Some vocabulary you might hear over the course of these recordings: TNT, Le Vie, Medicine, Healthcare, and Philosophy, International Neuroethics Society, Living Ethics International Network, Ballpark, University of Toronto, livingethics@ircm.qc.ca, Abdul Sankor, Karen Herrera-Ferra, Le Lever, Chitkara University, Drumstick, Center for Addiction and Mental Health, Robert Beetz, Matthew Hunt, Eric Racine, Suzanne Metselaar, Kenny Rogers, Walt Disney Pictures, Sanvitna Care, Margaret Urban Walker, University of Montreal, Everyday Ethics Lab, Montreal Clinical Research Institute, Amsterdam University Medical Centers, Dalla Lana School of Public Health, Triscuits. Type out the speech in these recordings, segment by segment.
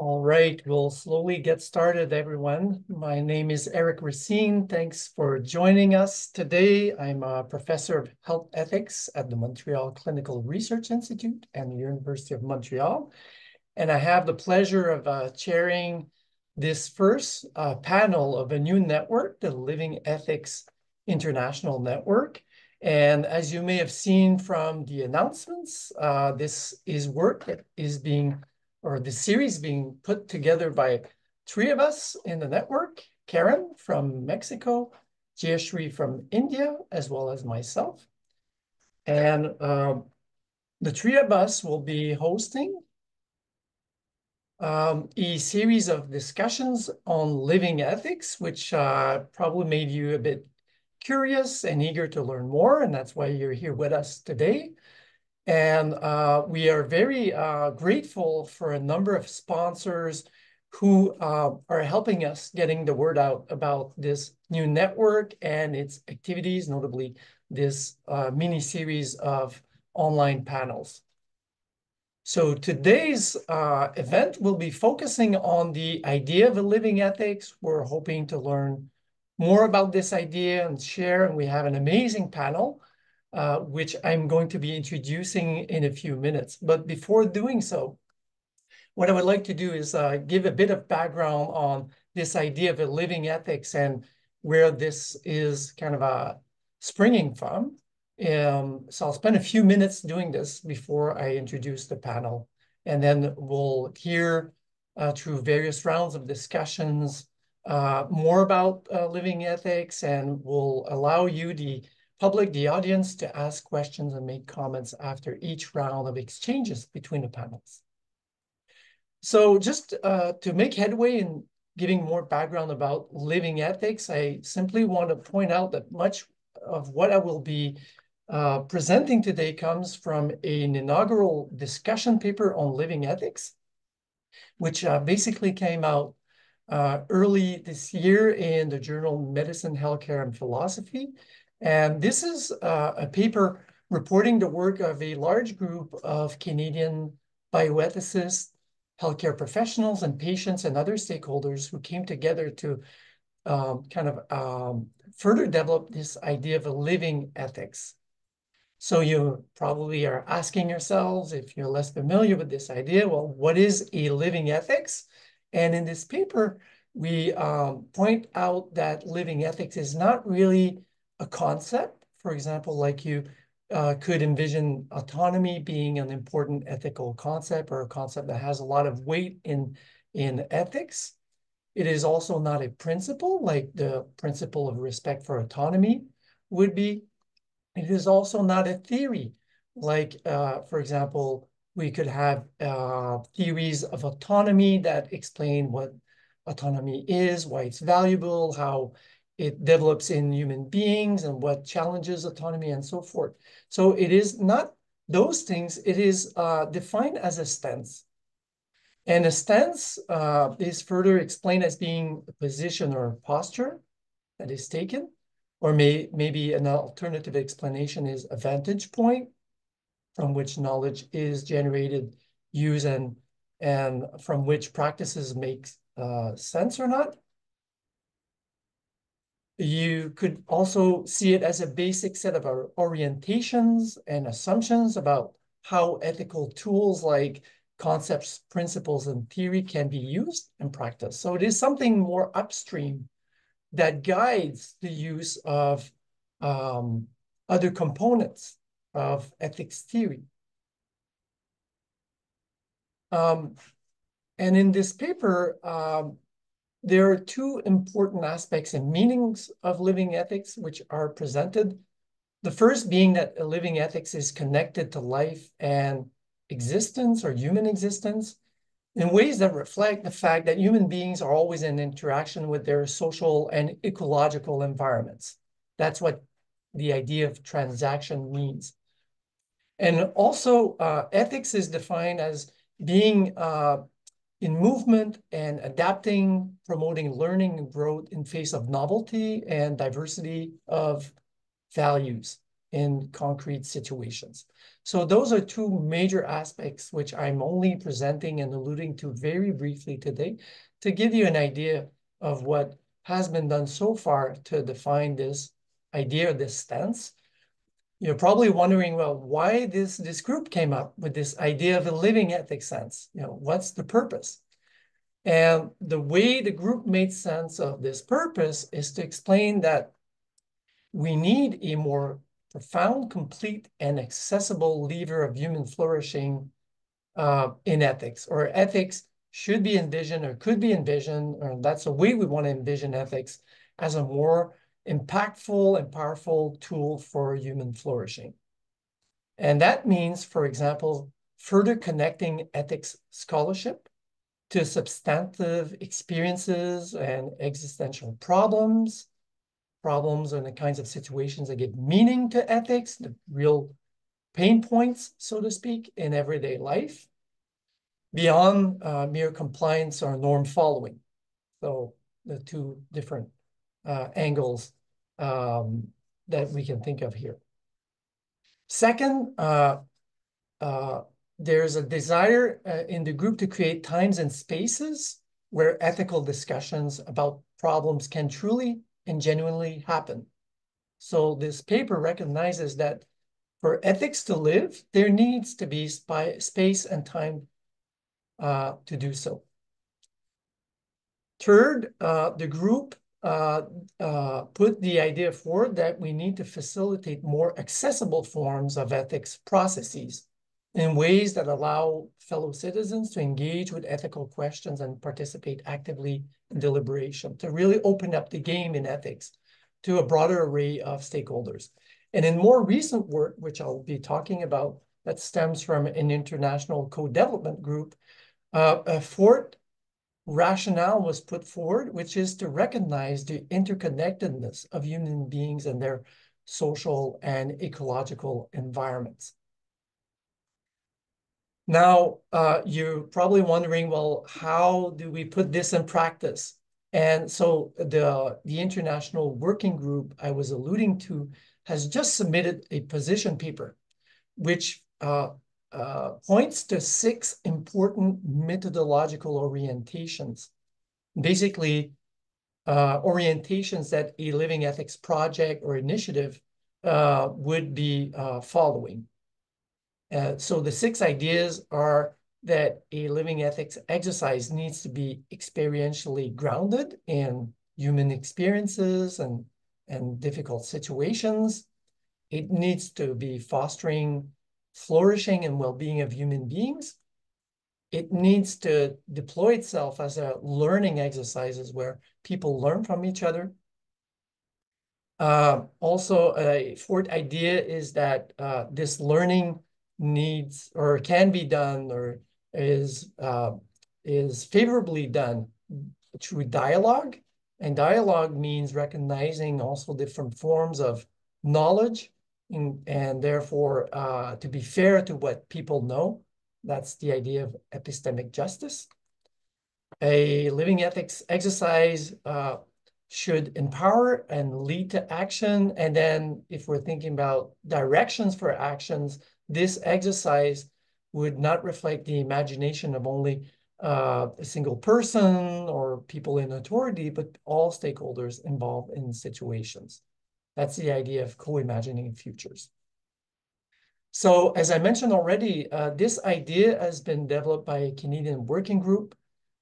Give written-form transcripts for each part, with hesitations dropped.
All right, we'll slowly get started, everyone. My name is Eric Racine. Thanks for joining us today. I'm a professor of health ethics at the Montreal Clinical Research Institute and the University of Montreal. And I have the pleasure of chairing this first panel of a new network, the Living Ethics International Network. And as you may have seen from the announcements, this is work that is being the series being put together by three of us in the network: Karen from Mexico, Jayashree from India, as well as myself. And the three of us will be hosting a series of discussions on living ethics, which probably made you a bit curious and eager to learn more, and that's why you're here with us today. And we are very grateful for a number of sponsors who are helping us getting the word out about this new network and its activities, notably this mini series of online panels. So today's event will be focusing on the idea of a living ethics. We're hoping to learn more about this idea and share, and we have an amazing panel which I'm going to be introducing in a few minutes. But before doing so, what I would like to do is give a bit of background on this idea of a living ethics and where this is kind of springing from. So I'll spend a few minutes doing this before I introduce the panel. And then we'll hear through various rounds of discussions more about living ethics, and we'll allow you, the public, the audience, to ask questions and make comments after each round of exchanges between the panels. So just to make headway in giving more background about living ethics, I simply want to point out that much of what I will be presenting today comes from an inaugural discussion paper on living ethics, which basically came out early this year in the journal Medicine, Healthcare, and Philosophy. And this is a paper reporting the work of a large group of Canadian bioethicists, healthcare professionals, and patients and other stakeholders who came together to further develop this idea of a living ethics. So you probably are asking yourselves, if you're less familiar with this idea, well, what is a living ethics? And in this paper, we point out that living ethics is not really a concept, for example, like you could envision autonomy being an important ethical concept or a concept that has a lot of weight in ethics. It is also not a principle, like the principle of respect for autonomy would be. It is also not a theory, like, for example, we could have theories of autonomy that explain what autonomy is, why it's valuable, how it develops in human beings, and what challenges autonomy, and so forth. So it is not those things. It is defined as a stance. And a stance is further explained as being a position or a posture that is taken, or maybe an alternative explanation is a vantage point from which knowledge is generated, used, and from which practices make sense or not. You could also see it as a basic set of our orientations and assumptions about how ethical tools like concepts, principles, and theory can be used and practiced. So it is something more upstream that guides the use of other components of ethics theory. And in this paper, there are two important aspects and meanings of living ethics which are presented. The first being that a living ethics is connected to life and existence, or human existence, in ways that reflect the fact that human beings are always in interaction with their social and ecological environments. That's what the idea of transaction means. And also, ethics is defined as being in movement and adapting, promoting learning and growth in face of novelty and diversity of values. in concrete situations. So those are two major aspects which I'm only presenting and alluding to very briefly today to give you an idea of what has been done so far to define this idea, this stance. You're probably wondering, well, why this group came up with this idea of a living ethic sense? You know, what's the purpose? And the way the group made sense of this purpose is to explain that we need a more profound, complete, and accessible lever of human flourishing in ethics, or ethics should be envisioned or could be envisioned, or that's the way we want to envision ethics as a more impactful and powerful tool for human flourishing. And that means, for example, further connecting ethics scholarship to substantive experiences and existential problems, and the kinds of situations that give meaning to ethics, the real pain points, so to speak, in everyday life, beyond mere compliance or norm following. So the two different angles that we can think of here. Second, there's a desire in the group to create times and spaces where ethical discussions about problems can truly and genuinely happen. So this paper recognizes that for ethics to live, there needs to be space and time to do so. Third, the group put the idea forward that we need to facilitate more accessible forms of ethics processes in ways that allow fellow citizens to engage with ethical questions and participate actively in deliberation, to really open up the game in ethics to a broader array of stakeholders. And in more recent work, which I'll be talking about, that stems from an international co-development group, a fourth rationale was put forward, which is to recognize the interconnectedness of human beings and their social and ecological environments. Now, you're probably wondering, well, how do we put this in practice? And so the international working group I was alluding to has just submitted a position paper, which points to 6 important methodological orientations. Basically, orientations that a living ethics project or initiative would be following. So the 6 ideas are that a living ethics exercise needs to be experientially grounded in human experiences and difficult situations. It needs to be fostering flourishing and well-being of human beings. It needs to deploy itself as a learning exercises where people learn from each other. Also, a fourth idea is that this learning needs or can be done or is favorably done through dialogue. And dialogue means recognizing also different forms of knowledge and therefore to be fair to what people know. That's the idea of epistemic justice. A living ethics exercise should empower and lead to action. And then if we're thinking about directions for actions, this exercise would not reflect the imagination of only a single person or people in authority, but all stakeholders involved in situations. That's the idea of co-imagining futures. So as I mentioned already, this idea has been developed by a Canadian working group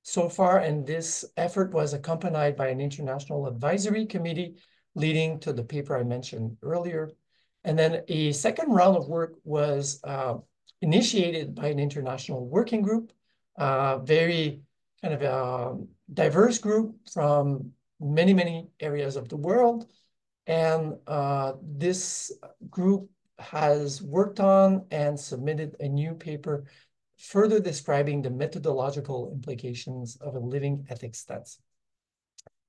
so far, and this effort was accompanied by an international advisory committee leading to the paper I mentioned earlier. And then a second round of work was initiated by an international working group, very kind of diverse group from many, many areas of the world. And this group has worked on and submitted a new paper further describing the methodological implications of a living ethics stance.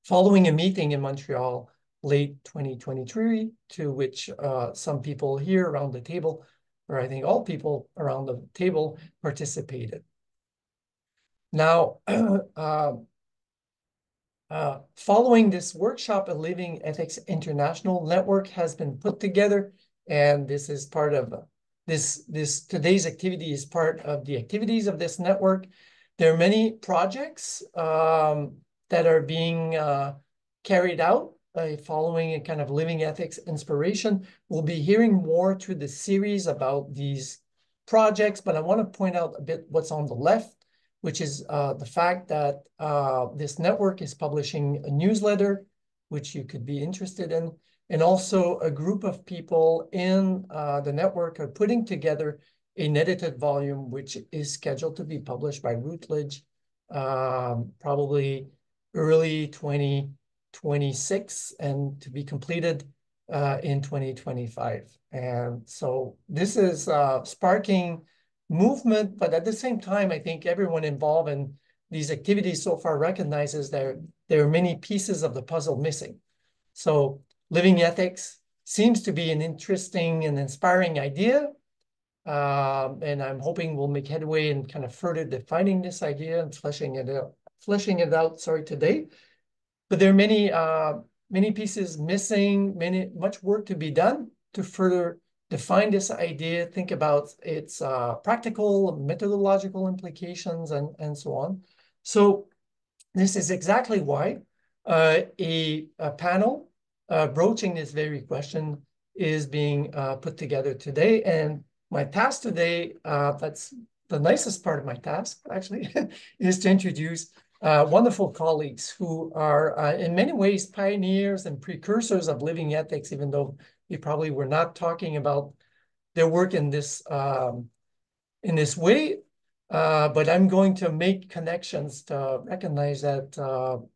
Following a meeting in Montreal late 2023, to which some people here around the table, or I think all people around the table, participated. Now, following this workshop, a Living Ethics International Network has been put together And this is part of this today's activity is part of the activities of this network. There are many projects that are being carried out following a kind of living ethics inspiration. We'll be hearing more through the series about these projects, but I want to point out a bit what's on the left, which is the fact that this network is publishing a newsletter, which you could be interested in. And also a group of people in the network are putting together an edited volume, which is scheduled to be published by Routledge probably early 2026 and to be completed in 2025. And so this is sparking movement, but at the same time, I think everyone involved in these activities so far recognizes there are many pieces of the puzzle missing. So living ethics seems to be an interesting and inspiring idea. And I'm hoping we'll make headway in kind of further defining this idea and fleshing it out today. But there are many pieces missing, much work to be done to further define this idea, think about its practical, methodological implications, and so on. So this is exactly why a panel broaching this very question is being put together today. And my task today, that's the nicest part of my task, actually, is to introduce wonderful colleagues who are in many ways pioneers and precursors of living ethics, even though they probably were not talking about their work in this way. But I'm going to make connections to recognize that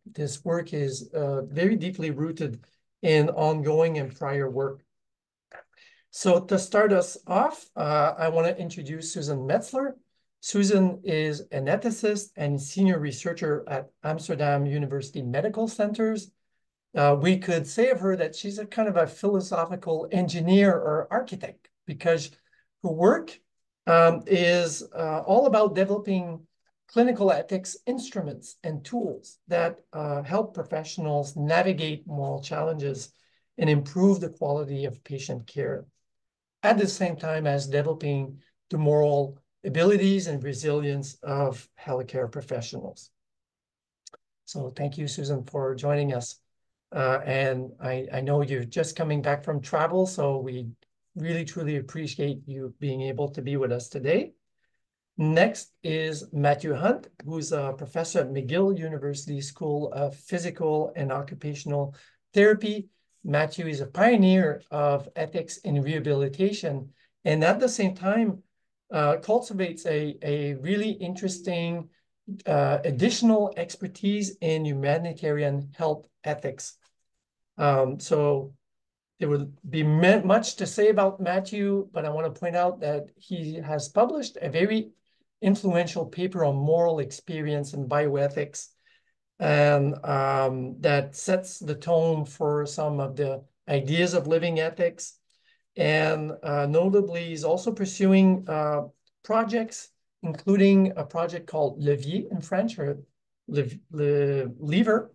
this work is very deeply rooted in ongoing and prior work. So to start us off, I want to introduce Suzanne Metselaar. Suzanne is an ethicist and senior researcher at Amsterdam University Medical Centers. We could say of her that she's a kind of a philosophical engineer or architect, because her work is all about developing clinical ethics instruments and tools that help professionals navigate moral challenges and improve the quality of patient care, at the same time as developing the moral abilities and resilience of healthcare professionals. So thank you, Suzanne, for joining us. And I know you're just coming back from travel, so we really, truly appreciate you being able to be with us today. Next is Matthew Hunt, who's a professor at McGill University School of Physical and Occupational Therapy. Matthew is a pioneer of ethics in rehabilitation, and at the same time cultivates a really interesting additional expertise in humanitarian health ethics. So there will be much to say about Matthew, but I want to point out that he has published a very influential paper on moral experience and bioethics, and that sets the tone for some of the ideas of living ethics. And notably, he's also pursuing projects, including a project called Le Vie in French, or Le Lever,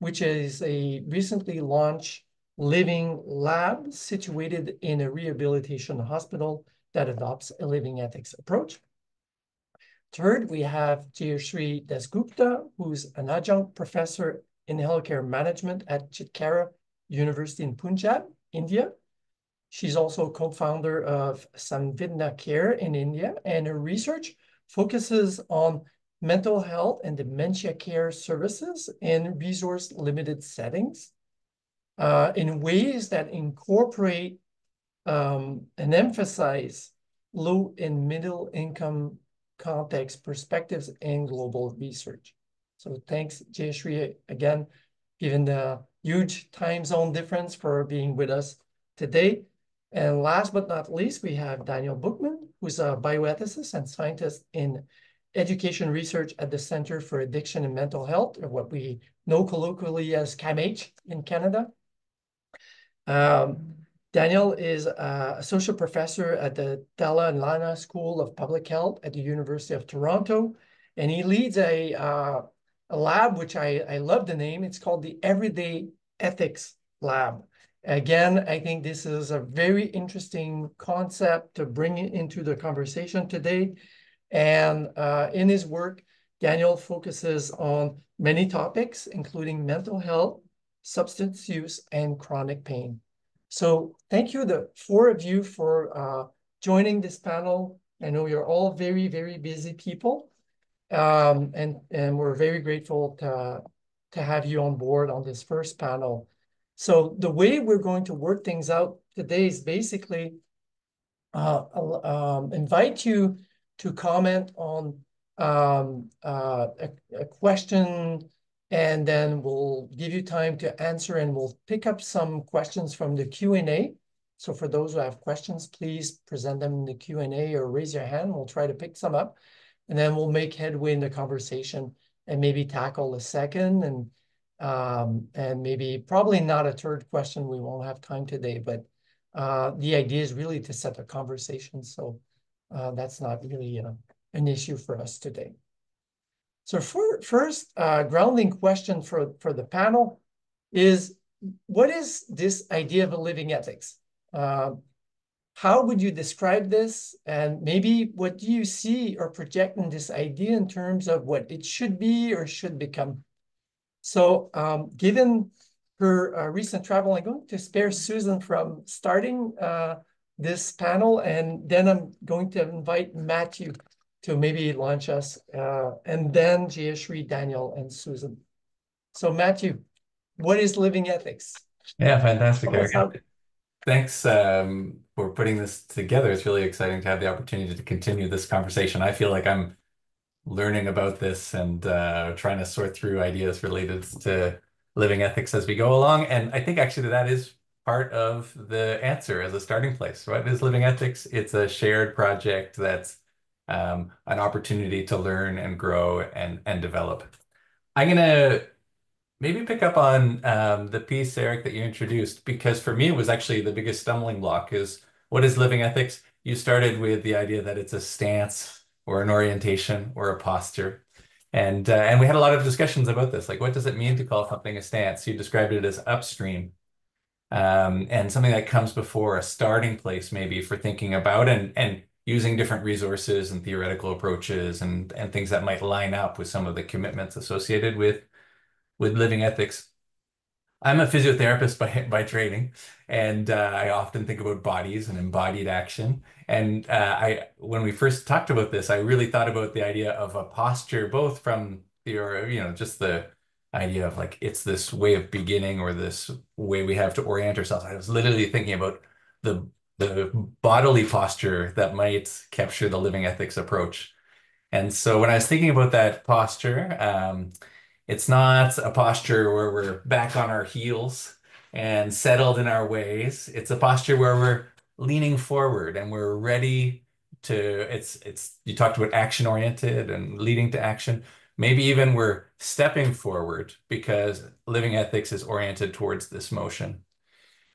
which is a recently launched living lab situated in a rehabilitation hospital that adopts a living ethics approach. Third, we have Jayashree Dasgupta, who's an adjunct professor in healthcare management at Chitkara University in Punjab, India. She's also co-founder of Sanvitna Care in India, and her research focuses on mental health and dementia care services in resource-limited settings in ways that incorporate and emphasize low and middle income context, perspectives, and global research. So thanks, Jayashree, again, given the huge time zone difference, for being with us today. And last but not least, we have Daniel Buchman, who's a bioethicist and scientist in education research at the Center for Addiction and Mental Health, or what we know colloquially as CAMH in Canada. Daniel is an associate professor at the Dalla Lana School of Public Health at the University of Toronto, and he leads a lab which I love the name. It's called the Everyday Ethics Lab, Again, I think this is a very interesting concept to bring into the conversation today. And in his work, Daniel focuses on many topics, including mental health, substance use, and chronic pain. So thank you, the four of you, for joining this panel. I know you're all very, very busy people, and we're very grateful to have you on board on this first panel. So the way we're going to work things out today is basically invite you to comment on a question, and then we'll give you time to answer, and we'll pick up some questions from the Q&A. So for those who have questions, please present them in the Q&A or raise your hand. We'll try to pick some up, and then we'll make headway in the conversation and maybe tackle a second and maybe probably not a third question. We won't have time today, but the idea is really to set a conversation. So that's not really an issue for us today. So first grounding question for the panel is, what is this idea of a living ethics? How would you describe this? And maybe what do you see or project in this idea in terms of what it should be or should become? So given her recent travel, I'm going to spare Susan from starting this panel, and then I'm going to invite Matthew to maybe launch us, and then Jayashree, Daniel, and Susan. So Matthew, what is living ethics? Yeah, fantastic. Thanks for putting this together. It's really exciting to have the opportunity to continue this conversation. I feel like I'm learning about this and trying to sort through ideas related to living ethics as we go along. And I think actually that is part of the answer as a starting place. What is living ethics? It's a shared project that's an opportunity to learn and grow and develop. I'm going to maybe pick up on the piece, Eric, that you introduced, because for me, it was actually the biggest stumbling block is, what is living ethics? You started with the idea that it's a stance or an orientation or a posture. And we had a lot of discussions about this, like, what does it mean to call something a stance? You described it as upstream, and something that comes before, a starting place maybe for thinking about and using different resources and theoretical approaches and things that might line up with some of the commitments associated with living ethics. I'm a physiotherapist by training, and I often think about bodies and embodied action. And when we first talked about this, I really thought about the idea of a posture, both from the, or, you know, just the idea of like, it's this way of beginning or this way we have to orient ourselves. I was literally thinking about the bodily posture that might capture the living ethics approach. And so when I was thinking about that posture, it's not a posture where we're back on our heels and settled in our ways. It's a posture where we're leaning forward and we're ready to, you talked about action oriented and leading to action. Maybe even we're stepping forward because living ethics is oriented towards this motion.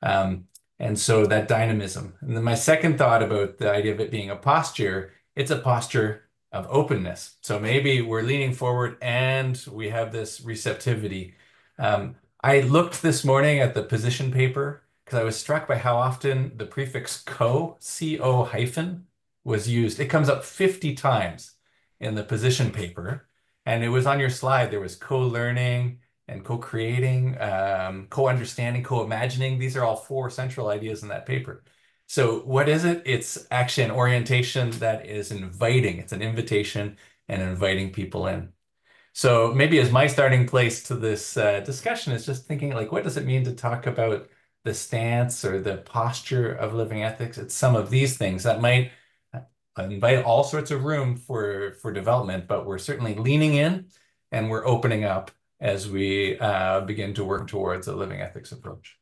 And so that dynamism. And then my second thought about the idea of it being a posture, it's a posture of openness. So maybe we're leaning forward and we have this receptivity. I looked this morning at the position paper because I was struck by how often the prefix co, C-O hyphen, was used. It comes up 50 times in the position paper. And it was on your slide, there was co-learning, and co-creating, co-understanding, co-imagining. These are all four central ideas in that paper. So what is it? It's action orientation that is inviting. It's an invitation and inviting people in. So maybe as my starting place to this discussion is just thinking, like, what does it mean to talk about the stance or the posture of living ethics? It's some of these things that might invite all sorts of room for development, but we're certainly leaning in and we're opening up as we begin to work towards a living ethics approach.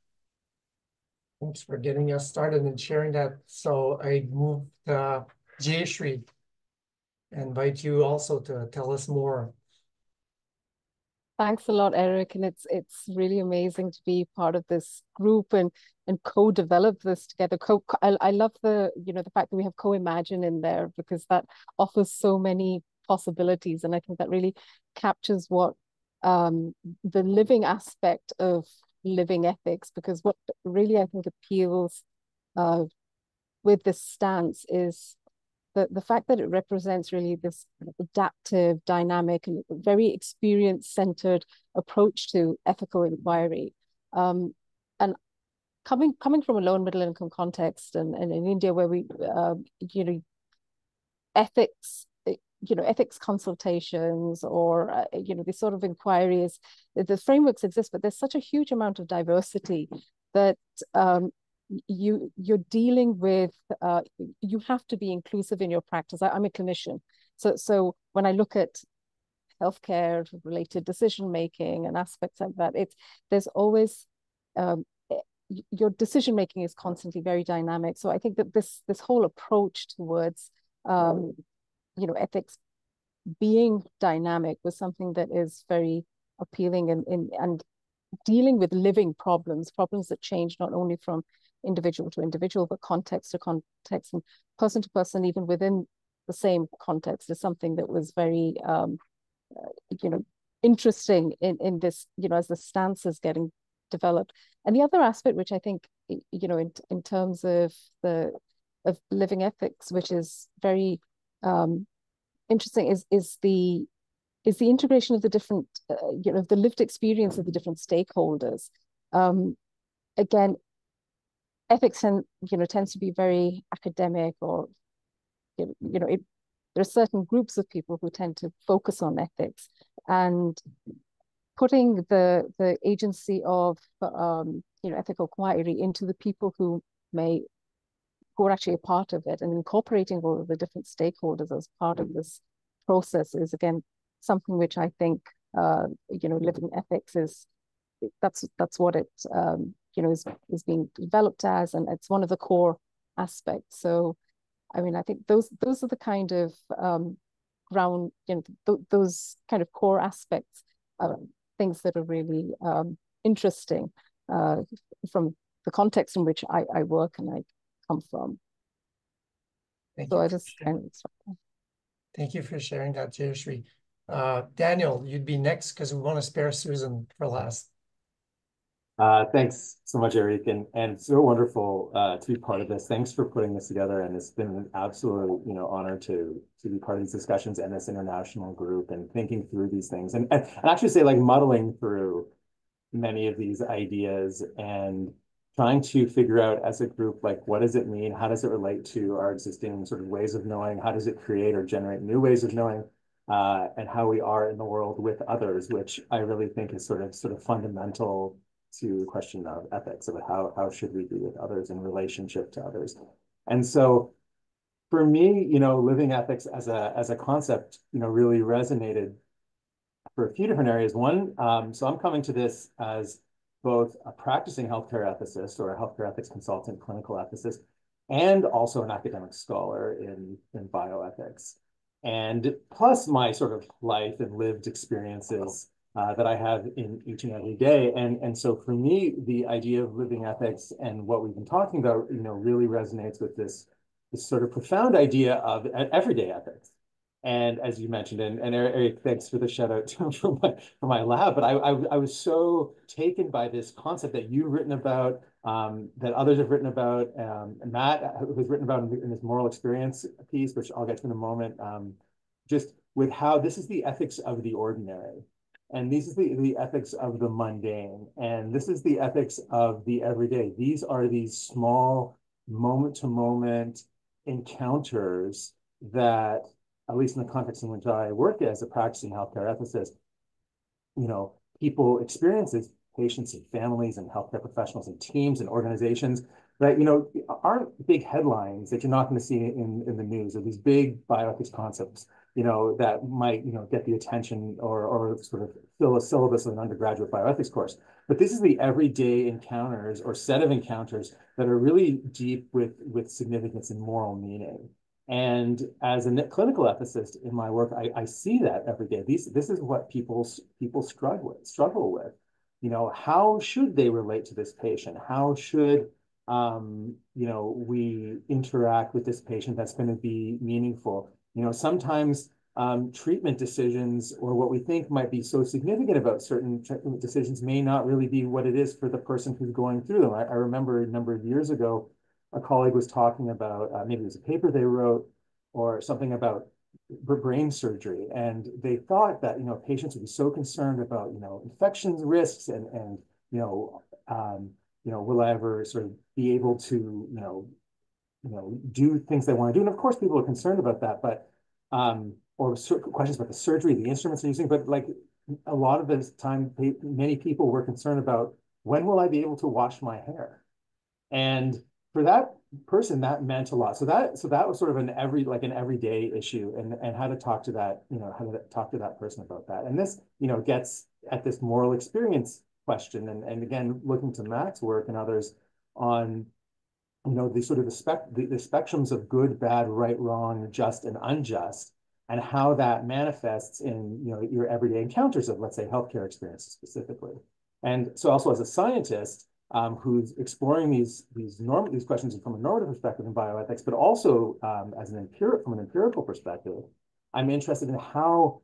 Thanks for getting us started and sharing that. So I moved Jayashree, invite you also to tell us more. Thanks a lot, Eric. And it's really amazing to be part of this group and co-develop this together. I love the, you know, the fact that we have co-imagine in there, because that offers so many possibilities. And I think that really captures what the living aspect of living ethics, because what really I think appeals with this stance is the fact that it represents really this adaptive, dynamic, and very experience-centered approach to ethical inquiry. And coming from a low and middle income context, and in India, where we, ethics consultations or, this sort of inquiries, the frameworks exist, but there's such a huge amount of diversity that you're dealing with, you have to be inclusive in your practice. I'm a clinician. So when I look at healthcare related decision-making and aspects like that, there's always, your decision-making is constantly very dynamic. So I think that this whole approach towards, ethics being dynamic was something that is very appealing and dealing with living problems that change not only from individual to individual, but context to context and person to person, even within the same context, is something that was very, interesting in this, as the stance is getting developed. And the other aspect, which I think, in terms of living ethics, which is very interesting, is the integration of the different, the lived experience of the different stakeholders. Again, ethics tends to be very academic, or there are certain groups of people who tend to focus on ethics, and putting the agency of ethical inquiry into the people who are actually a part of it, and incorporating all of the different stakeholders as part of this process is, again, something which I think, living ethics is, that's what it, is being developed as, and it's one of the core aspects. So, I mean, I think those are the kind of ground, those kind of core aspects, things that are really interesting from the context in which I work and I come from. Thank you for sharing that, Jayashree. Daniel, you'd be next because we want to spare Susan for last. Thanks so much, Eric, and so wonderful to be part of this. Thanks for putting this together, and it's been an absolute honor to be part of these discussions and this international group and thinking through these things, and actually say, like, muddling through many of these ideas and trying to figure out as a group, like, what does it mean? How does it relate to our existing sort of ways of knowing? How does it create or generate new ways of knowing? And how we are in the world with others, which I really think is sort of fundamental to the question of ethics, about how should we be with others in relationship to others. And so for me, living ethics as a concept, really resonated for a few different areas. One, so I'm coming to this as both a practicing healthcare ethicist or a healthcare ethics consultant, clinical ethicist, and also an academic scholar in bioethics. And plus my sort of life and lived experiences that I have in each and every day. And so for me, the idea of living ethics and what we've been talking about, really resonates with this sort of profound idea of everyday ethics. And as you mentioned, and Eric, thanks for the shout out for my lab, but I was so taken by this concept that you've written about, that others have written about, and Matt, who's written about in this moral experience piece, which I'll get to in a moment, just with how this is the ethics of the ordinary. And this is the ethics of the mundane. And this is the ethics of the everyday. These are these small moment-to-moment encounters that, at least in the context in which I work as a practicing healthcare ethicist, people experiences, patients and families and healthcare professionals and teams and organizations that, aren't big headlines that you're not going to see in the news, or these big bioethics concepts, that might, get the attention or sort of fill a syllabus of an undergraduate bioethics course. But this is the everyday encounters or set of encounters that are really deep with significance and moral meaning. And as a clinical ethicist in my work, I see that every day. This is what people struggle with. How should they relate to this patient? How should we interact with this patient that's going to be meaningful? Sometimes treatment decisions, or what we think might be so significant about certain treatment decisions, may not really be what it is for the person who's going through them. I remember a number of years ago, a colleague was talking about, maybe it was a paper they wrote or something about brain surgery. And they thought that, patients would be so concerned about, infections risks and will I ever sort of be able to, do things they want to do. And of course, people are concerned about that, but, or questions about the surgery, the instruments they're using, but like a lot of the time, many people were concerned about, when will I be able to wash my hair? And for that person, that meant a lot. So that was sort of an everyday issue, and how to talk to that, how to talk to that person about that. And this, gets at this moral experience question. And again, looking to Mac's work and others on, the sort of the spectrums of good, bad, right, wrong, just, and unjust, and how that manifests in, your everyday encounters of, let's say, healthcare experiences specifically. And so also as a scientist, who's exploring these questions from a normative perspective in bioethics, but also as from an empirical perspective, I'm interested in how,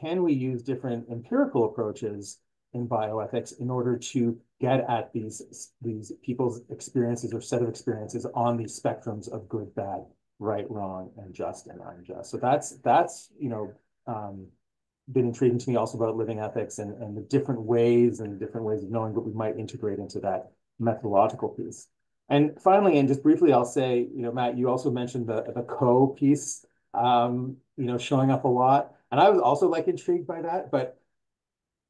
can we use different empirical approaches in bioethics in order to get at these people's experiences or set of experiences on these spectrums of good, bad, right, wrong, and just and unjust. So that's been intriguing to me also about living ethics and the different ways of knowing what we might integrate into that methodological piece. And finally, and just briefly, I'll say, Matt, you also mentioned the co piece, showing up a lot. And I was also intrigued by that, but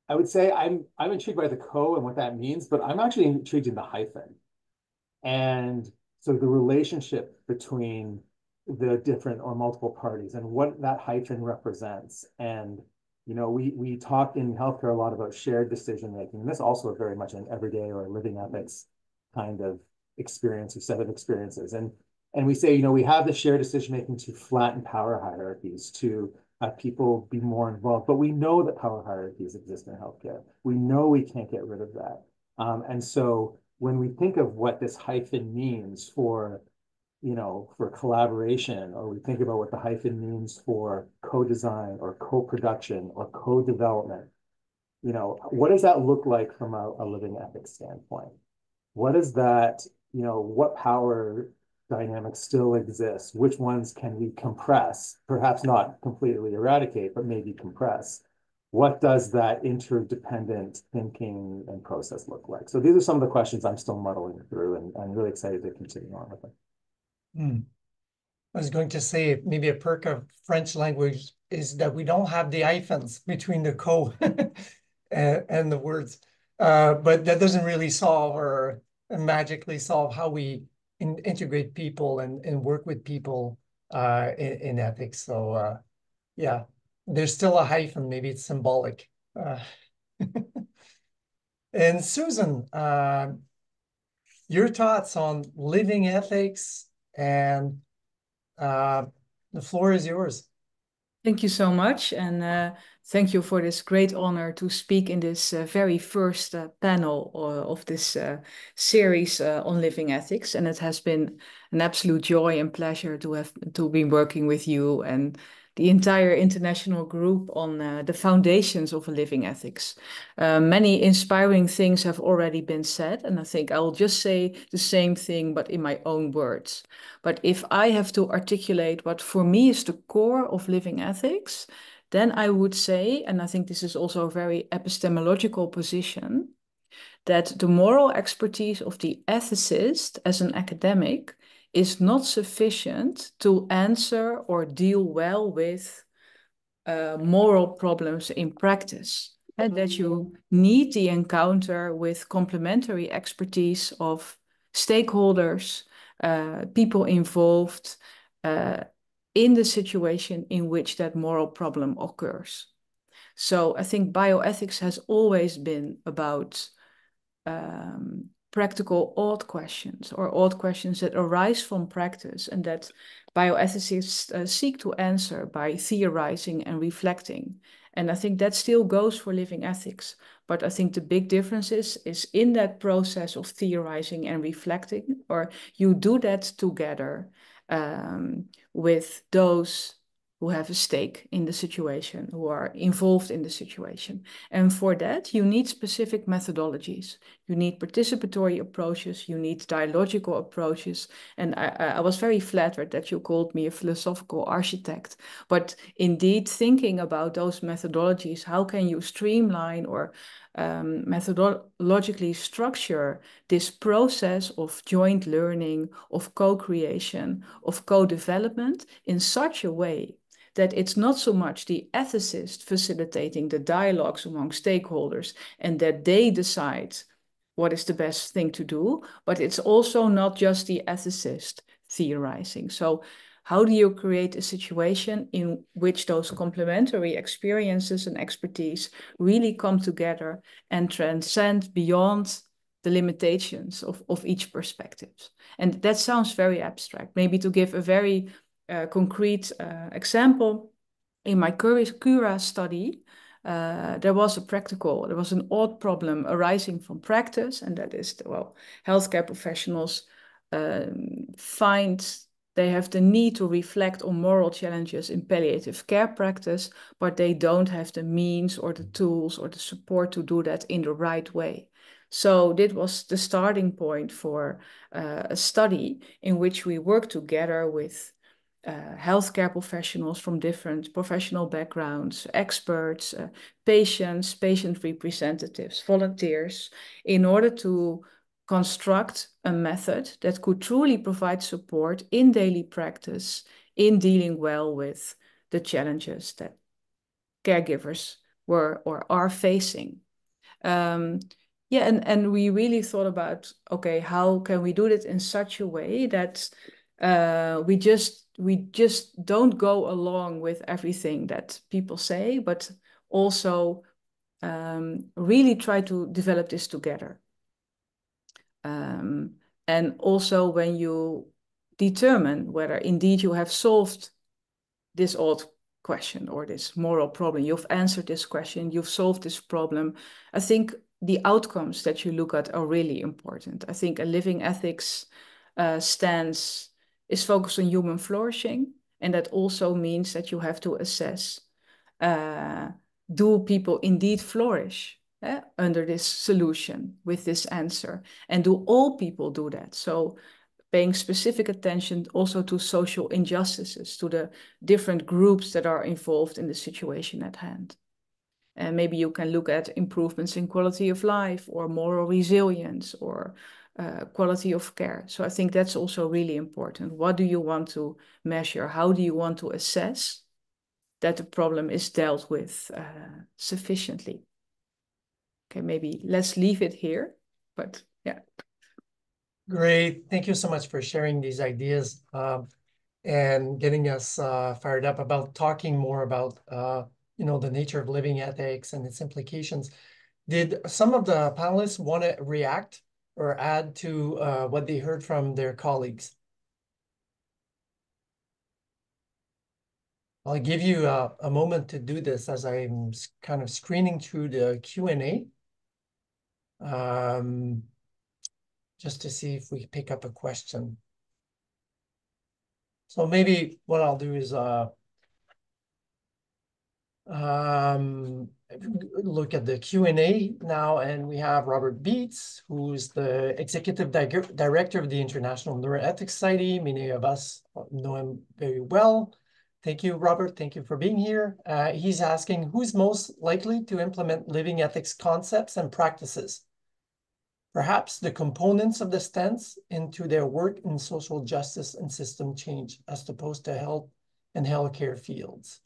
I would say I'm intrigued by the co and what that means, but I'm actually intrigued in the hyphen. And so the relationship between the different or multiple parties and what that hyphen represents. And we talk in healthcare a lot about shared decision making, and that's also very much an everyday or living ethics kind of experience or set of experiences. And we say, we have the shared decision making to flatten power hierarchies, to have people be more involved, but we know that power hierarchies exist in healthcare. We know we can't get rid of that. And so when we think of what this hyphen means for for collaboration, or we think about what the hyphen means for co-design or co-production or co-development, what does that look like from a living ethics standpoint? What is that, what power dynamics still exist? Which ones can we compress? Perhaps not completely eradicate, but maybe compress. What does that interdependent thinking and process look like? So these are some of the questions I'm still muddling through, and I'm really excited to continue on with them. I was going to say, maybe a perk of French language is that we don't have the hyphens between the co and the words, but that doesn't really solve or magically solve how we integrate people and work with people in ethics. So yeah, there's still a hyphen, maybe it's symbolic. And Susan, your thoughts on living ethics, and the floor is yours. Thank you so much, and thank you for this great honor to speak in this very first panel of this series on living ethics. And it has been an absolute joy and pleasure to be working with you and the entire international group on the foundations of a living ethics. Many inspiring things have already been said, and I think I will just say the same thing, but in my own words. But if I have to articulate what for me is the core of living ethics, then I would say, and I think this is also a very epistemological position, that the moral expertise of the ethicist as an academic is not sufficient to answer or deal well with moral problems in practice, and that you need the encounter with complementary expertise of stakeholders, people involved in the situation in which that moral problem occurs. So I think bioethics has always been about practical odd questions, or odd questions that arise from practice, and that bioethicists seek to answer by theorizing and reflecting. And I think that still goes for living ethics. But I think the big difference is in that process of theorizing and reflecting, or you do that together with those who have a stake in the situation, who are involved in the situation. And for that, you need specific methodologies. You need participatory approaches, you need dialogical approaches. And I was very flattered that you called me a philosophical architect. But indeed, thinking about those methodologies, how can you streamline or methodologically structure this process of joint learning, of co-creation, of co-development in such a way that it's not so much the ethicist facilitating the dialogues among stakeholders and that they decide what is the best thing to do, but it's also not just the ethicist theorizing. So how do you create a situation in which those complementary experiences and expertise really come together and transcend beyond the limitations of each perspective? And that sounds very abstract. Maybe to give a very concrete example, in my Cura study, there was an odd problem arising from practice, and that is, well, healthcare professionals find they have the need to reflect on moral challenges in palliative care practice, but they don't have the means or the tools or the support to do that in the right way. So this was the starting point for a study in which we worked together with healthcare professionals from different professional backgrounds, experts, patients, patient representatives, volunteers, in order to construct a method that could truly provide support in daily practice in dealing well with the challenges that caregivers were or are facing. And we really thought about, okay, how can we do it in such a way that we just don't go along with everything that people say, but also really try to develop this together. And also when you determine whether indeed you have solved this odd question or this moral problem, you've answered this question, you've solved this problem, I think the outcomes that you look at are really important. I think a living ethics stance is focused on human flourishing, and that also means that you have to assess, do people indeed flourish under this solution with this answer, and do all people do that? So paying specific attention also to social injustices, to the different groups that are involved in the situation at hand. And maybe you can look at improvements in quality of life or moral resilience or quality of care. So I think that's also really important. What do you want to measure? How do you want to assess that the problem is dealt with sufficiently? Okay, maybe let's leave it here, but yeah. Great, thank you so much for sharing these ideas and getting us fired up about talking more about, the nature of living ethics and its implications. Did some of the panelists want to react or add to what they heard from their colleagues? I'll give you a moment to do this as I'm kind of screening through the Q&A. Just to see if we pick up a question. So maybe what I'll do is look at the Q&A now, and we have Robert Beetz, who's the Executive Director of the International Neuroethics Society. Many of us know him very well. Thank you, Robert. Thank you for being here. He's asking, who's most likely to implement living ethics concepts and practices? Perhaps the components of the stance into their work in social justice and system change as opposed to health and healthcare fields.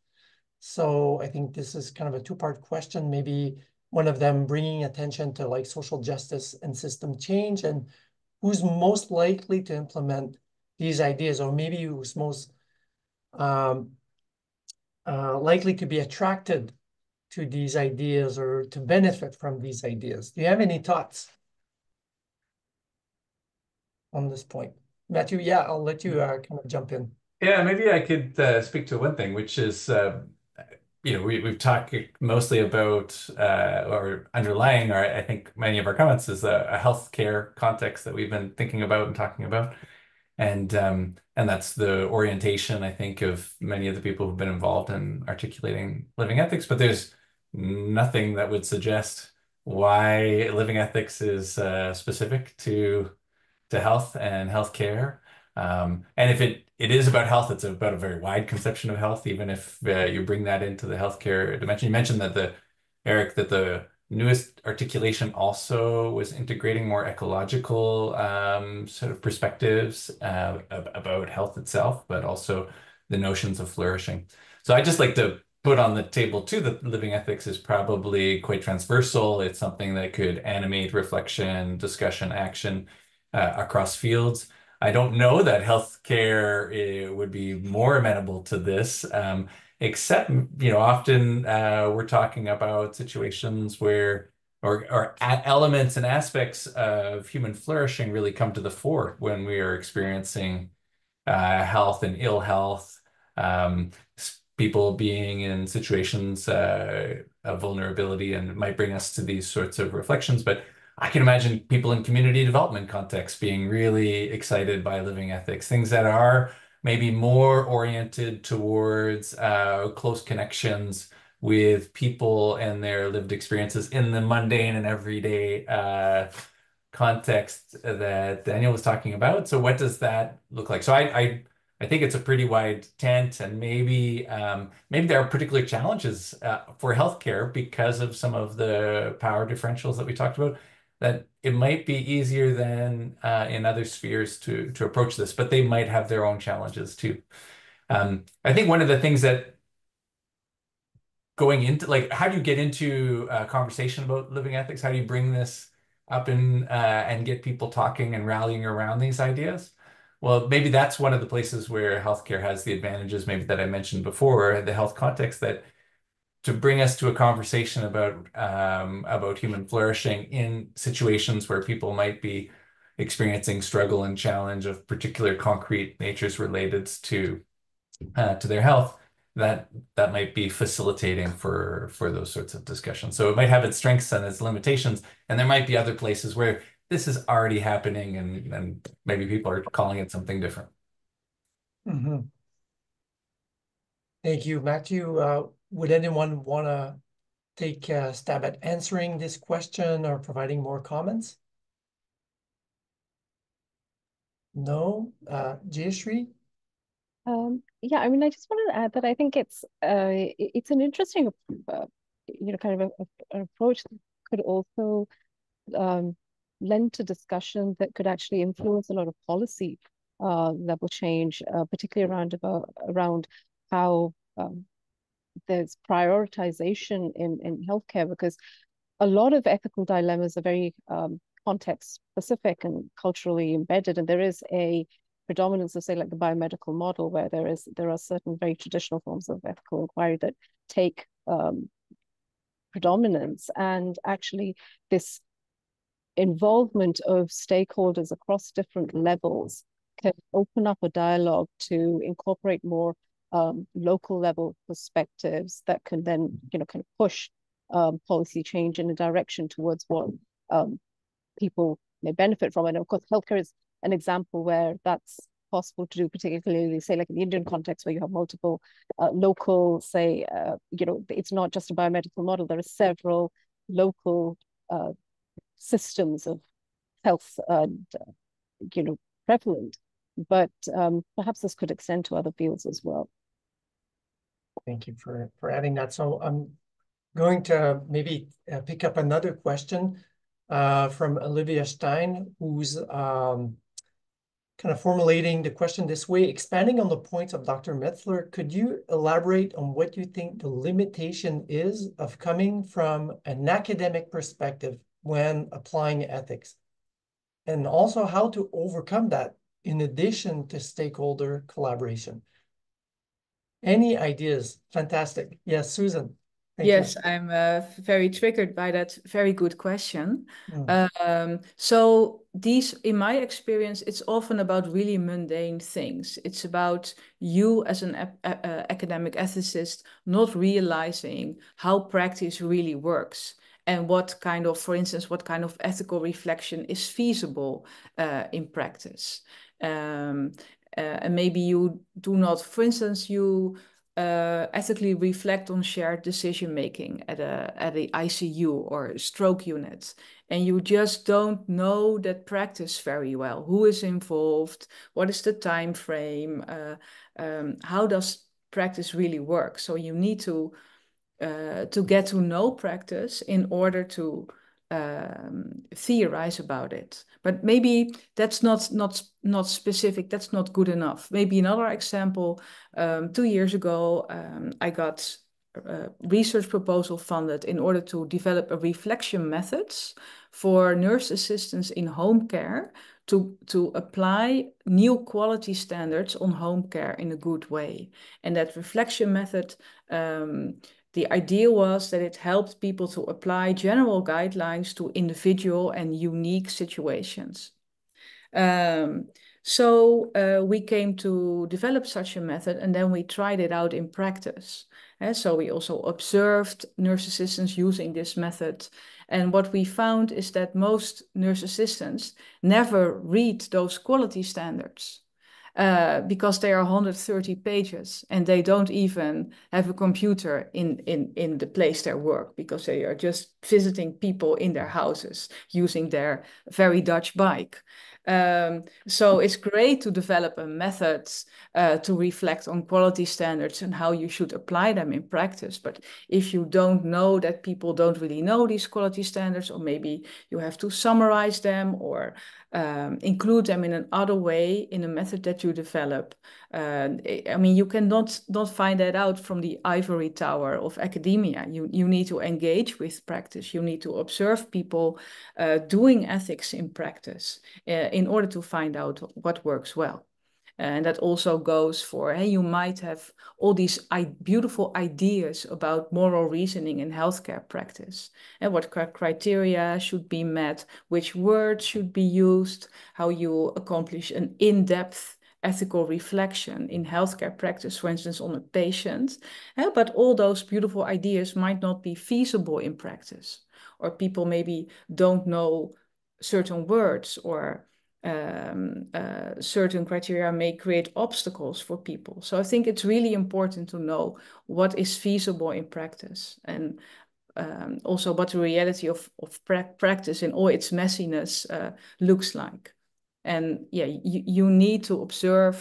So I think this is kind of a two-part question, maybe one of them bringing attention to like social justice and system change, and who's most likely to implement these ideas, or maybe who's most likely to be attracted to these ideas or to benefit from these ideas. Do you have any thoughts on this point? Matthew, yeah, I'll let you kind of jump in. Yeah, maybe I could speak to one thing, which is, we've talked mostly about or underlying, or I think many of our comments is a healthcare context that we've been thinking about and talking about. And that's the orientation, I think, of many of the people who've been involved in articulating living ethics, but there's nothing that would suggest why living ethics is specific to health and healthcare. And if it is about health, it's about a very wide conception of health, even if you bring that into the healthcare dimension. You mentioned that the newest articulation also was integrating more ecological sort of perspectives about health itself, but also the notions of flourishing. So I just like to put on the table too that living ethics is probably quite transversal. It's something that could animate reflection, discussion, action across fields. I don't know that healthcare would be more amenable to this, except, you know, often we're talking about situations where, or elements and aspects of human flourishing really come to the fore when we are experiencing health and ill health, people being in situations of vulnerability, and it might bring us to these sorts of reflections. But I can imagine people in community development contexts being really excited by living ethics, things that are maybe more oriented towards close connections with people and their lived experiences in the mundane and everyday context that Daniel was talking about. So what does that look like? So I think it's a pretty wide tent, and maybe there are particular challenges for healthcare because of some of the power differentials that we talked about, that it might be easier than in other spheres to approach this, but they might have their own challenges too. I think one of the things that going into, like, how do you get into a conversation about living ethics? How do you bring this up and get people talking and rallying around these ideas? Well, maybe that's one of the places where healthcare has the advantages, maybe that I mentioned before, the health context, that to bring us to a conversation about human flourishing in situations where people might be experiencing struggle and challenge of particular concrete natures related to their health, that might be facilitating for those sorts of discussions. So it might have its strengths and its limitations, and there might be other places where this is already happening, and maybe people are calling it something different. Mm-hmm. Thank you, Matthew. Would anyone want to take a stab at answering this question or providing more comments? No? Jayashree? Yeah, I mean, I just wanted to add that I think it's an interesting, kind of an approach that could also lend to discussion that could actually influence a lot of policy that will change, particularly around how there's prioritization in healthcare, because a lot of ethical dilemmas are very context specific and culturally embedded, and there is a predominance of, say, like the biomedical model, where there are certain very traditional forms of ethical inquiry that take predominance, and actually this involvement of stakeholders across different levels can open up a dialogue to incorporate more local level perspectives that can then, kind of push policy change in a direction towards what people may benefit from. And of course, healthcare is an example where that's possible to do, particularly, say, like in the Indian context, where you have multiple local, say, it's not just a biomedical model. There are several local systems of health, prevalent. But perhaps this could extend to other fields as well. Thank you for adding that. So I'm going to maybe pick up another question from Olivia Stein, who's kind of formulating the question this way. Expanding on the points of Dr. Metselaar, could you elaborate on what you think the limitation is of coming from an academic perspective when applying ethics, and also how to overcome that in addition to stakeholder collaboration? Any ideas? Fantastic. Yes, Suzanne. Yes, you. I'm very triggered by that very good question. Mm. So these, in my experience, it's often about really mundane things. It's about you as an academic ethicist not realizing how practice really works. and what kind of, for instance, what kind of ethical reflection is feasible in practice. And maybe you do not, for instance, you ethically reflect on shared decision-making at the ICU or stroke unit, and you just don't know that practice very well. Who is involved? What is the time frame? How does practice really work? So you need to get to know practice in order to theorize about it. But maybe that's not specific, that's not good enough. Maybe another example, 2 years ago, I got a research proposal funded in order to develop a reflection methods for nurse assistants in home care to apply new quality standards on home care in a good way. And that reflection method, the idea was that it helped people to apply general guidelines to individual and unique situations. So we came to develop such a method, and then we tried it out in practice. And so we also observed nurse assistants using this method. And what we found is that most nurse assistants never read those quality standards, because they are 130 pages and they don't even have a computer in the place they work, because they are just visiting people in their houses using their very Dutch bike. So it's great to develop a method to reflect on quality standards and how you should apply them in practice. But if you don't know that people don't really know these quality standards, or maybe you have to summarize them or include them in another way in a method that you develop. I mean, you cannot not find that out from the ivory tower of academia. You need to engage with practice. You need to observe people doing ethics in practice in order to find out what works well. And that also goes for, hey, you might have all these beautiful ideas about moral reasoning in healthcare practice, and what criteria should be met, which words should be used, how you accomplish an in-depth ethical reflection in healthcare practice, for instance, on a patient. But all those beautiful ideas might not be feasible in practice, or people maybe don't know certain words, or certain criteria may create obstacles for people. So I think it's really important to know what is feasible in practice, and also what the reality of practice in all its messiness looks like. And yeah, you need to observe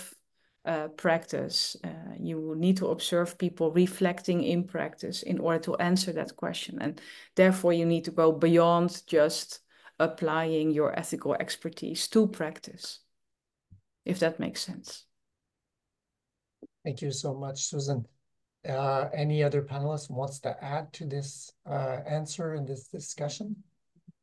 practice. You need to observe people reflecting in practice in order to answer that question. And therefore you need to go beyond just applying your ethical expertise to practice, if that makes sense. Thank you so much, Suzanne. Any other panelist wants to add to this answer in this discussion?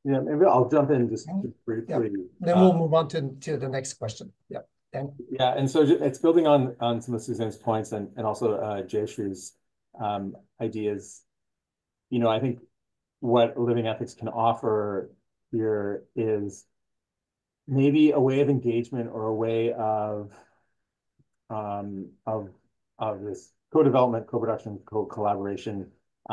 Yeah, maybe I'll jump in just briefly. Yeah. Then we'll move on to the next question. Yeah, thank you. Yeah, and so it's building on some of Suzanne's points and also Jayashree's ideas. You know, I think what living ethics can offer here is maybe a way of engagement, or a way of this co-development, co-production, co-collaboration,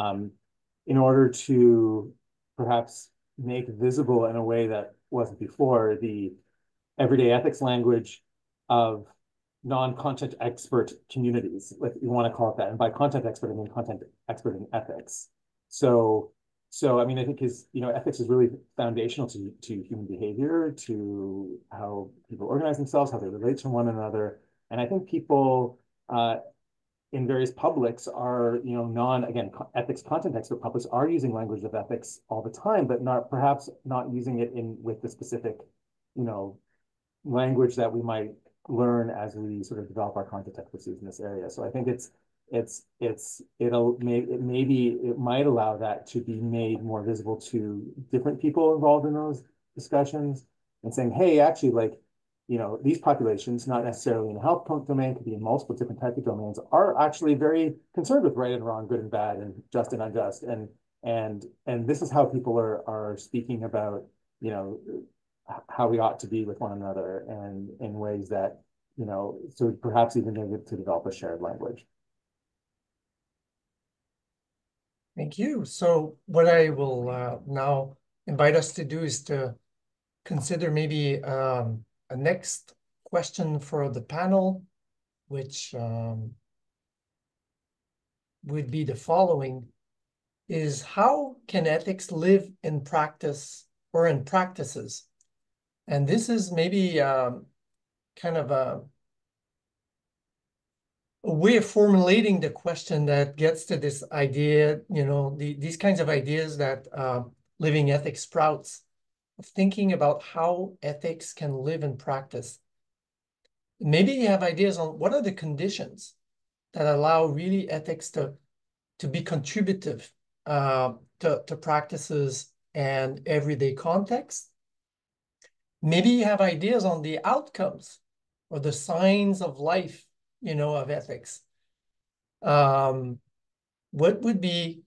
in order to perhaps make visible in a way that wasn't before the everyday ethics language of non-content expert communities, if you want to call it that. And by content expert, I mean content expert in ethics. So I mean, I think ethics is really foundational to human behavior, to how people organize themselves, how they relate to one another. And I think people in various publics are, ethics content expert publics are using language of ethics all the time, but perhaps not using it with the specific, language that we might learn as we sort of develop our content expertise in this area. So I think it might allow that to be made more visible to different people involved in those discussions, and saying, hey, actually, these populations, not necessarily in the health domain, could be in multiple different types of domains, are actually very concerned with right and wrong, good and bad, and just and unjust, and this is how people are speaking about how we ought to be with one another, and in ways that so perhaps even to develop a shared language. Thank you. So what I will now invite us to do is to consider maybe a next question for the panel, which would be the following, is how can ethics live in practice or in practices? And this is maybe kind of a way of formulating the question that gets to this idea, you know, these kinds of ideas that living ethics sprouts, of thinking about how ethics can live in practice. Maybe you have ideas on what are the conditions that allow really ethics to be contributive to practices and everyday context. Maybe you have ideas on the outcomes or the signs of life, you know, of ethics. What would be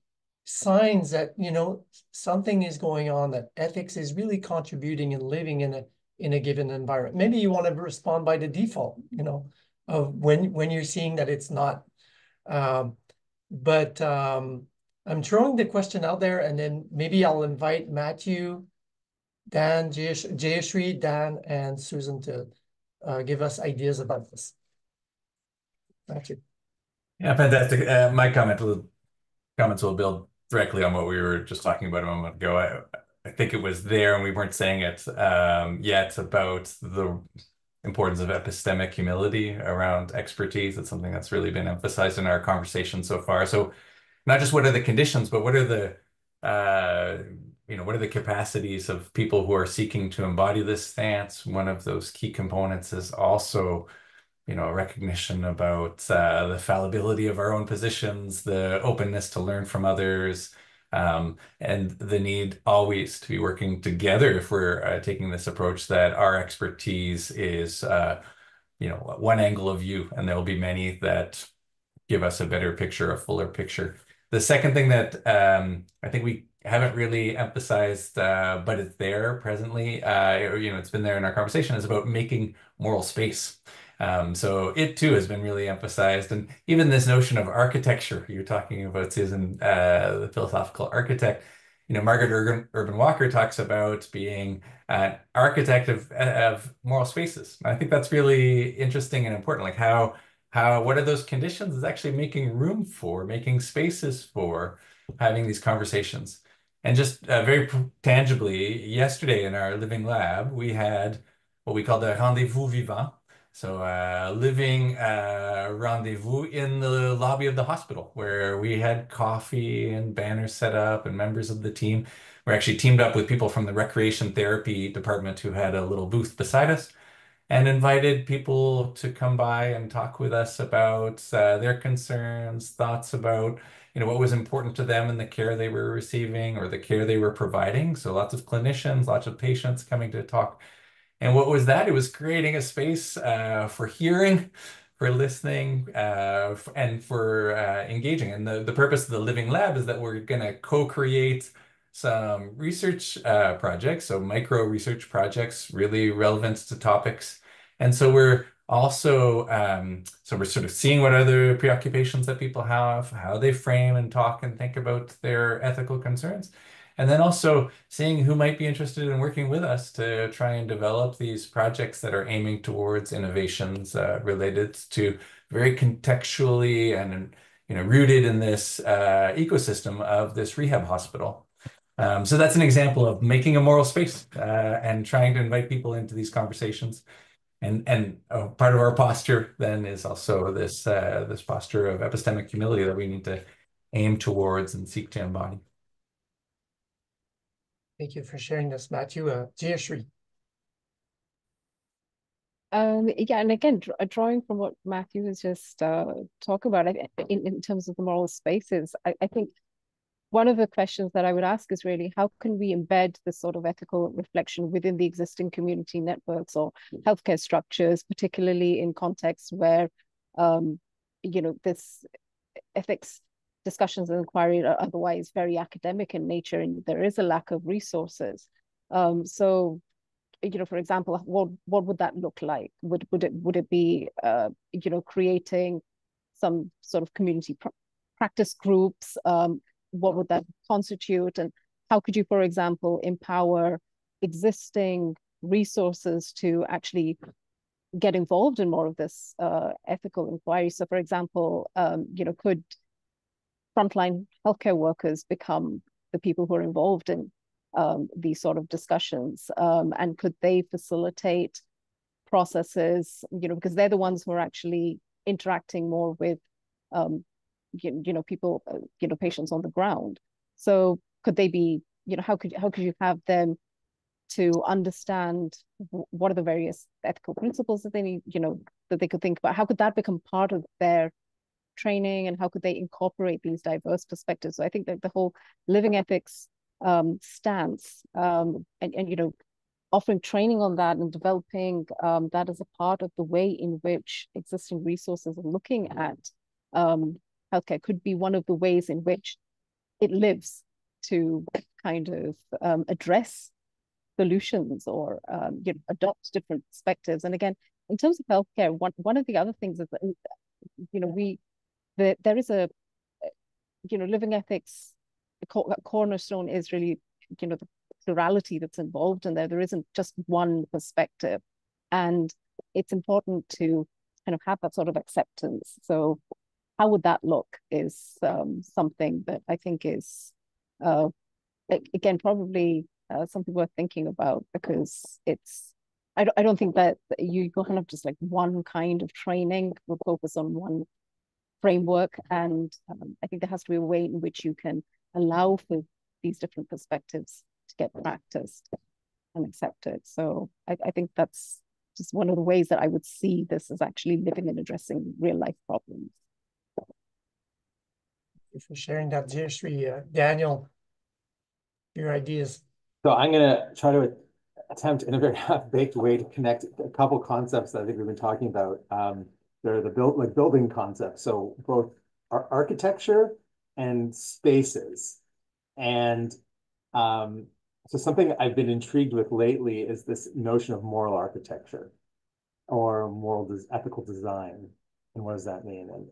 signs that, you know, something is going on, that ethics is really contributing and living in a given environment? Maybe you want to respond by the default, you know, of when you're seeing that it's not. I'm throwing the question out there, and then maybe I'll invite Matthew, Dan, Jayashree, Dan, and Susan to give us ideas about this. Thank you. Yeah, fantastic. My comments will build directly on what we were just talking about a moment ago. I think it was there, and we weren't saying it yet, about the importance of epistemic humility around expertise. It's something that's really been emphasized in our conversation so far. So not just what are the conditions, but what are the, what are the capacities of people who are seeking to embody this stance? One of those key components is also, a recognition about the fallibility of our own positions, the openness to learn from others, and the need always to be working together if we're taking this approach that our expertise is, one angle of view, and there will be many that give us a better picture, a fuller picture. The second thing that I think we haven't really emphasized, but it's there presently, it's been there in our conversation, is about making moral space. So it too has been really emphasized. And even this notion of architecture, you're talking about, Susan, the philosophical architect, Margaret Urban Walker talks about being an architect of moral spaces. And I think that's really interesting and important, like what are those conditions is actually making room for, making spaces for having these conversations. And just very tangibly, yesterday in our living lab, we had what we called a rendezvous vivant. So living rendezvous in the lobby of the hospital, where we had coffee and banners set up, and members of the team were actually teamed up with people from the recreation therapy department who had a little booth beside us, and invited people to come by and talk with us about their concerns, thoughts about what was important to them in the care they were receiving or the care they were providing. So lots of clinicians, lots of patients coming to talk. And what was that? It was creating a space for hearing, for listening, and for engaging. And the purpose of the Living Lab is that we're going to co-create some research projects, so micro research projects, really relevant to topics. And so we're also, we're sort of seeing what other preoccupations that people have, how they frame and talk and think about their ethical concerns. And then also seeing who might be interested in working with us to try and develop these projects that are aiming towards innovations related to very contextually and rooted in this ecosystem of this rehab hospital. So that's an example of making a moral space and trying to invite people into these conversations. And part of our posture then is also this, this posture of epistemic humility that we need to aim towards and seek to embody. Thank you for sharing this, Matthew. Jayashree. Yeah, and again, drawing from what Matthew was just talking about in terms of the moral spaces, I think one of the questions that I would ask is really, how can we embed this sort of ethical reflection within the existing community networks or healthcare structures, particularly in contexts where, this ethics discussions and inquiry are otherwise very academic in nature, and there is a lack of resources. So, for example, what would that look like? Would it be, creating some sort of community practice groups? what would that constitute? And how could you, for example, empower existing resources to actually get involved in more of this ethical inquiry? So, for example, could frontline healthcare workers become the people who are involved in these sort of discussions? And could they facilitate processes, because they're the ones who are actually interacting more with, people, patients on the ground. So could they be, how could you have them to understand what are the various ethical principles that they need, that they could think about? How could that become part of their training, and how could they incorporate these diverse perspectives? So I think that the whole living ethics stance and offering training on that and developing that as a part of the way in which existing resources are looking at healthcare could be one of the ways in which it lives to kind of address solutions or adopt different perspectives. And again, in terms of healthcare, one of the other things is that, there is a, living ethics, the cornerstone is really, the plurality that's involved in there. There isn't just one perspective, and it's important to kind of have that sort of acceptance. So how would that look is something that I think is, again, probably something worth thinking about, because it's, I don't think that you kind of just like one kind of training will focus on one framework. And I think there has to be a way in which you can allow for these different perspectives to get practiced and accepted. So I think that's just one of the ways that I would see this as actually living and addressing real life problems. Thank you for sharing that, Jayashree. Daniel, your ideas. So I'm going to try to attempt in a very half-baked way to connect a couple concepts that I think we've been talking about. They're the building concepts. So both our architecture and spaces. And so something I've been intrigued with lately is this notion of moral architecture or ethical design. And what does that mean?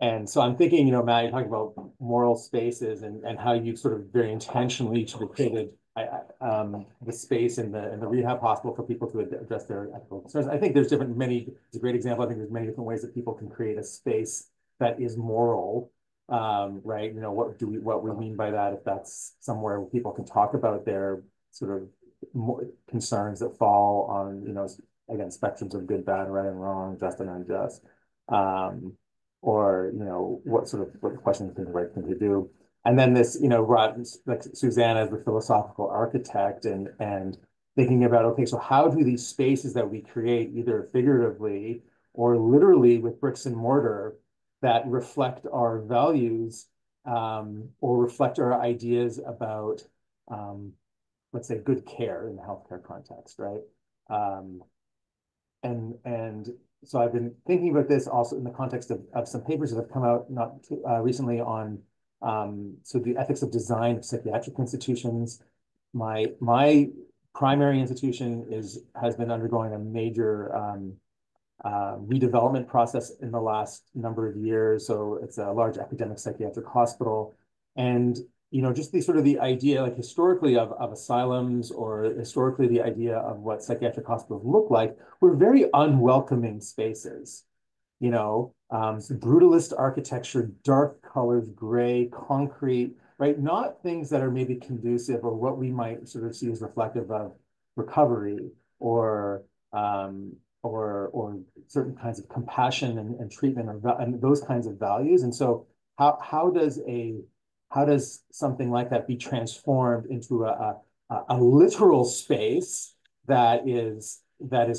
And so I'm thinking, Matt, you're talking about moral spaces and how you've sort of very intentionally created the space in the rehab hospital for people to address their ethical concerns. I think there's it's a great example. I think there's many different ways that people can create a space that is moral. Right, what we mean by that, if that's somewhere where people can talk about their sort of concerns that fall on, again, spectrums of good, bad, right and wrong, just and unjust, or what questions is the right thing to do. And then this, like Suzanne as the philosophical architect and thinking about, okay, so how do these spaces that we create, either figuratively or literally with bricks and mortar, that reflect our values or reflect our ideas about, let's say, good care in the healthcare context, right? And so I've been thinking about this also in the context of some papers that have come out not too, recently on so the ethics of design of psychiatric institutions. My primary institution has been undergoing a major redevelopment process in the last number of years. So it's a large academic psychiatric hospital. And, just the idea, like historically of asylums, or historically the idea of what psychiatric hospitals look like, were very unwelcoming spaces, brutalist architecture, dark colors, gray, concrete, right? Not things that are maybe conducive or what we might sort of see as reflective of recovery or certain kinds of compassion and treatment and those kinds of values. And so how does something like that be transformed into a literal space that is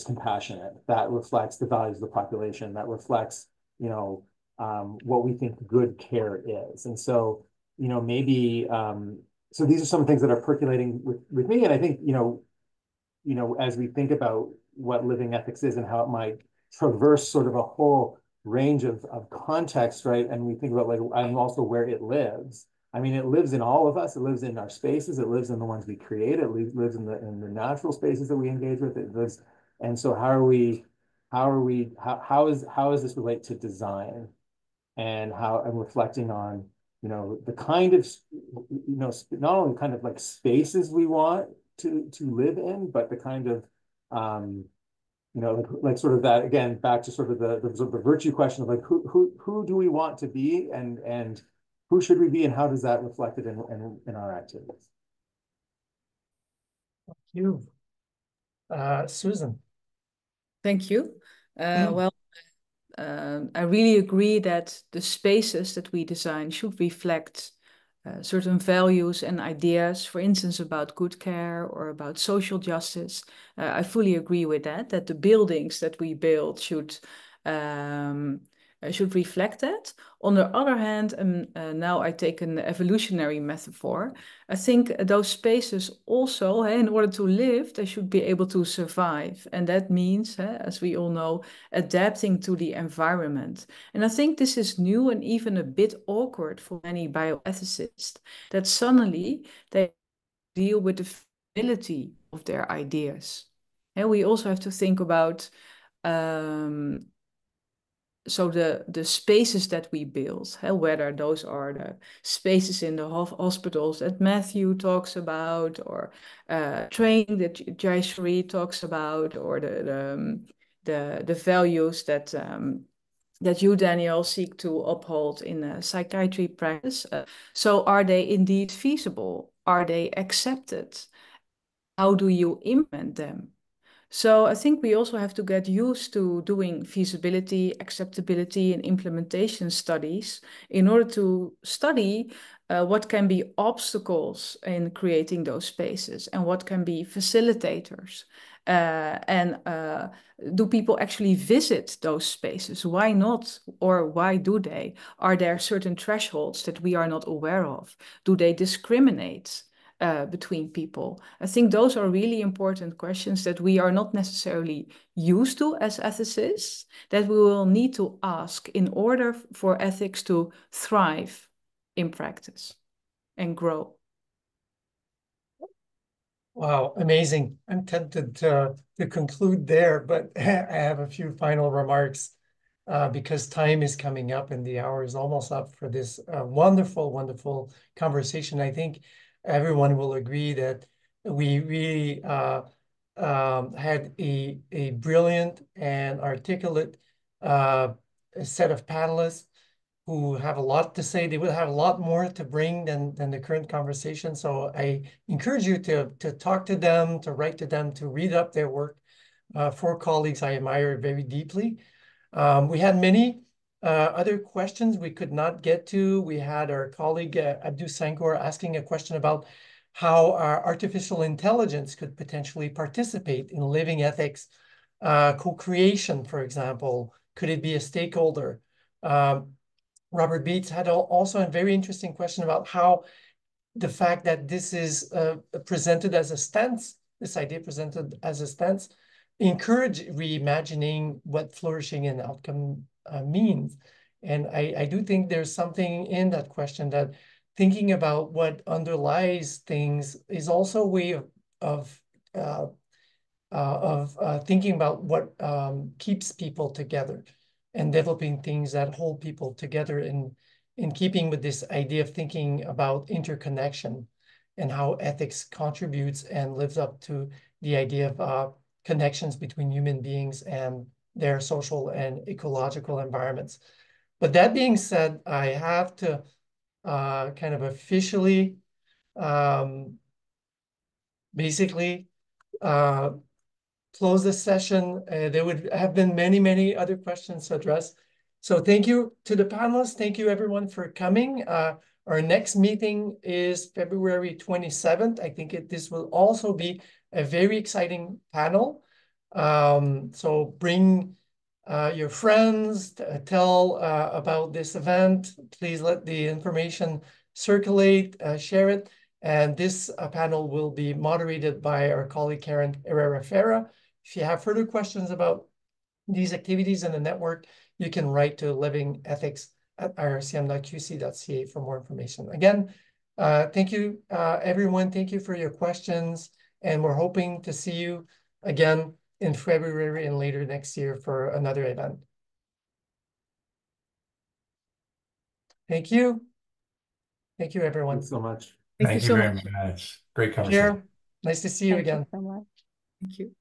compassionate, that reflects the values of the population, that reflects what we think good care is? And so so these are some things that are percolating with me. And I think as we think about what living ethics is and how it might traverse sort of a whole range of contexts, right? And we think about and also where it lives. I mean, it lives in all of us. It lives in our spaces. It lives in the ones we create. It lives in the natural spaces that we engage with. It lives. And so how does this relate to design and reflecting on you know, the kind of, you know, not only kind of like spaces we want to live in, but the kind of, you know, like sort of that, again, back to sort of the virtue question of like, who do we want to be, and who should we be, and how does that reflect it in our activities? Thank you. Susan. Thank you. Well, I really agree that the spaces that we design should reflect certain values and ideas, for instance, about good care or about social justice. I fully agree with that, that the buildings that we build should reflect that. On the other hand, and now I take an evolutionary metaphor, I think those spaces also, in order to live, they should be able to survive. And that means, as we all know, adapting to the environment. And I think this is new and even a bit awkward for many bioethicists, that suddenly they deal with the fragility of their ideas. And we also have to think about so the spaces that we build, whether those are the spaces in the hospitals that Matthew talks about, or training that Jayashree talks about, or the values that that you, Daniel, seek to uphold in a psychiatry practice. So are they indeed feasible? Are they accepted? How do you implement them? So I think we also have to get used to doing feasibility, acceptability, and implementation studies in order to study what can be obstacles in creating those spaces and what can be facilitators. And do people actually visit those spaces? Why not? Or why do they? Are there certain thresholds that we are not aware of? Do they discriminate between people? I think those are really important questions that we are not necessarily used to as ethicists, that we will need to ask in order for ethics to thrive in practice and grow. Wow, amazing. I'm tempted to conclude there, but I have a few final remarks because time is coming up and the hour is almost up for this wonderful, wonderful conversation. I think everyone will agree that we really had a brilliant and articulate set of panelists who have a lot to say. They will have a lot more to bring than the current conversation. So I encourage you to talk to them, to write to them, to read up their work. Four colleagues I admire very deeply. We had many other questions we could not get to. We had our colleague Abdul Sankor asking a question about how our artificial intelligence could potentially participate in living ethics, co-creation, for example. Could it be a stakeholder? Robert Beetz had also a very interesting question about how the fact that this is presented as a stance, this idea presented as a stance, encourage reimagining what flourishing and outcome means. And I do think there's something in that question, that thinking about what underlies things is also a way of thinking about what keeps people together and developing things that hold people together, in keeping with this idea of thinking about interconnection and how ethics contributes and lives up to the idea of connections between human beings and their social and ecological environments. But that being said, I have to kind of officially basically close the session. There would have been many, many other questions to address. So thank you to the panelists. Thank you everyone for coming. Our next meeting is February 27th. I think this will also be a very exciting panel. So bring your friends, tell about this event. Please let the information circulate, share it. And this panel will be moderated by our colleague Karen Herrera-Ferra. If you have further questions about these activities in the network, you can write to livingethics@ircm.qc.ca for more information. Again, thank you everyone. Thank you for your questions. And we're hoping to see you again in February and later next year for another event. Thank you. Thank you, everyone. Thanks so much. Thank you so much. Great conversation. Nice to see you again. Thank you so much. Thank you.